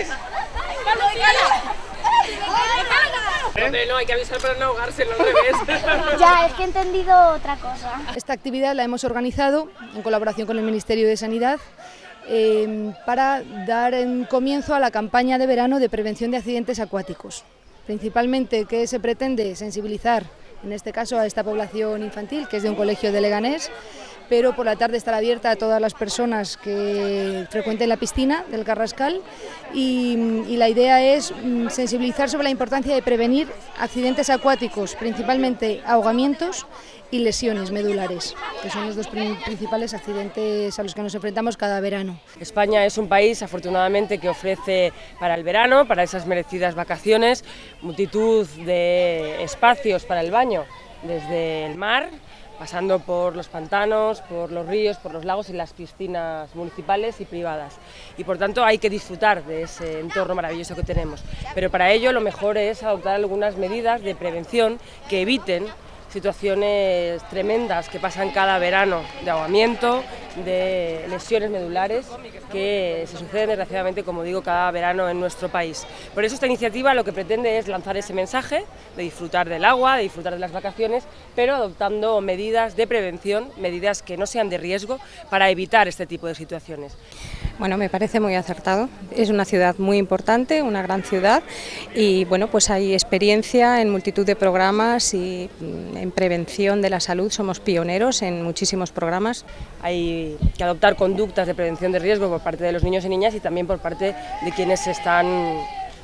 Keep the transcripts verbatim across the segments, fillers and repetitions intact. ¡Leganés! ¿Eh? No, hay que avisar para no ahogarse, no al revés. Ya, es que he entendido otra cosa. Esta actividad la hemos organizado en colaboración con el Ministerio de Sanidad eh, para dar un comienzo a la campaña de verano de prevención de accidentes acuáticos. Principalmente, que se pretende sensibilizar, en este caso, a esta población infantil, que es de un colegio de Leganés, pero por la tarde estará abierta a todas las personas que frecuenten la piscina del Carrascal y, y la idea es sensibilizar sobre la importancia de prevenir accidentes acuáticos, principalmente ahogamientos y lesiones medulares, que son los dos principales accidentes a los que nos enfrentamos cada verano. España es un país, afortunadamente, que ofrece para el verano, para esas merecidas vacaciones, multitud de espacios para el baño, desde el mar, pasando por los pantanos, por los ríos, por los lagos y las piscinas municipales y privadas. Y por tanto hay que disfrutar de ese entorno maravilloso que tenemos. Pero para ello lo mejor es adoptar algunas medidas de prevención que eviten situaciones tremendas que pasan cada verano, de ahogamiento, de lesiones medulares, que se suceden desgraciadamente, como digo, cada verano en nuestro país. Por eso esta iniciativa lo que pretende es lanzar ese mensaje de disfrutar del agua, de disfrutar de las vacaciones, pero adoptando medidas de prevención, medidas que no sean de riesgo, para evitar este tipo de situaciones. Bueno, me parece muy acertado. Es una ciudad muy importante, una gran ciudad, y bueno, pues hay experiencia en multitud de programas y en prevención de la salud somos pioneros en muchísimos programas. Hay que adoptar conductas de prevención de riesgo por parte de los niños y niñas y también por parte de quienes están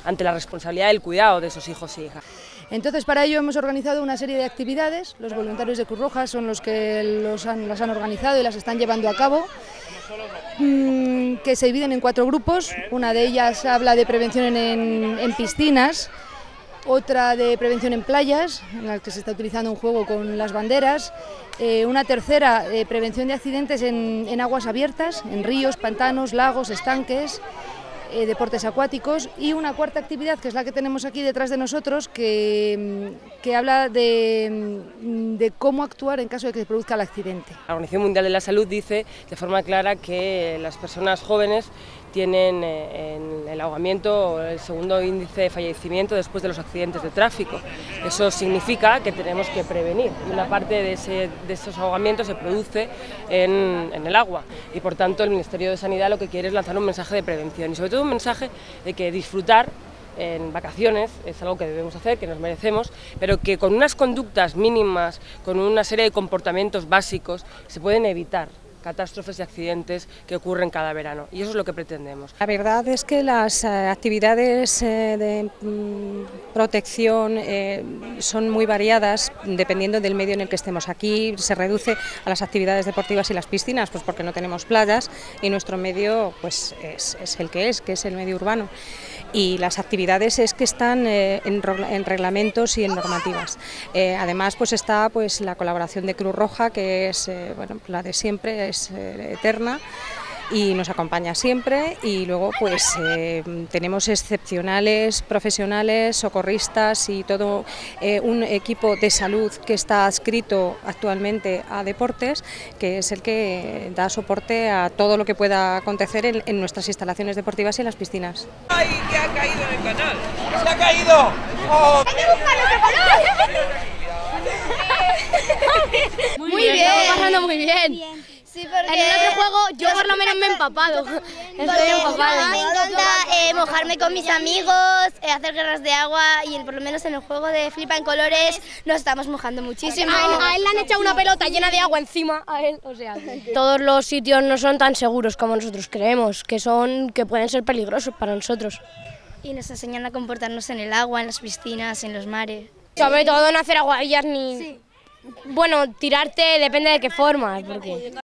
ante la responsabilidad del cuidado de sus hijos y hijas. Entonces, para ello hemos organizado una serie de actividades. Los voluntarios de Cruz Roja son los que los han, las han organizado y las están llevando a cabo, que se dividen en cuatro grupos. Una de ellas habla de prevención en, en piscinas, otra de prevención en playas, en la que se está utilizando un juego con las banderas, eh, una tercera de eh, prevención de accidentes en, en aguas abiertas, en ríos, pantanos, lagos, estanques, eh, deportes acuáticos, y una cuarta actividad, que es la que tenemos aquí detrás de nosotros, que, que habla de, de cómo actuar en caso de que se produzca el accidente. La Organización Mundial de la Salud dice de forma clara que las personas jóvenes tienen en el ahogamiento el segundo índice de fallecimiento después de los accidentes de tráfico. Eso significa que tenemos que prevenir. Una parte de, ese, de esos ahogamientos se produce en, en el agua y por tanto el Ministerio de Sanidad lo que quiere es lanzar un mensaje de prevención y sobre todo un mensaje de que disfrutar en vacaciones es algo que debemos hacer, que nos merecemos, pero que con unas conductas mínimas, con una serie de comportamientos básicos se pueden evitar catástrofes y accidentes que ocurren cada verano, y eso es lo que pretendemos. La verdad es que las actividades de protección son muy variadas dependiendo del medio en el que estemos. Aquí se reduce a las actividades deportivas y las piscinas, pues porque no tenemos playas y nuestro medio pues es, es el que es, que es el medio urbano. Y las actividades es que están eh, en, en reglamentos y en normativas. Eh, además, pues está pues la colaboración de Cruz Roja, que es eh, bueno, la de siempre, es eh, eterna y nos acompaña siempre. Y luego pues eh, tenemos excepcionales, profesionales, socorristas y todo eh, un equipo de salud que está adscrito actualmente a deportes, que es el que da soporte a todo lo que pueda acontecer en, en nuestras instalaciones deportivas y en las piscinas. ¡Ay, que ha caído en el canal! ¡Se ha caído! ¡Oh! ¡Hay que buscar otro canal! Muy bien, estamos pasando muy bien. bien. Sí, en el otro juego yo por lo menos me he empapado. Estoy empapada. Me encanta eh, mojarme con mis amigos, eh, hacer guerras de agua y el, por lo menos en el juego de flipa en colores nos estamos mojando muchísimo. A él, a él le han echado una pelota llena de agua encima a él, o sea. Todos los sitios no son tan seguros como nosotros creemos, que son que pueden ser peligrosos para nosotros. Y nos enseñan a comportarnos en el agua, en las piscinas, en los mares. Sobre todo no hacer aguadillas ni... Sí. Bueno, tirarte depende de qué forma. Porque...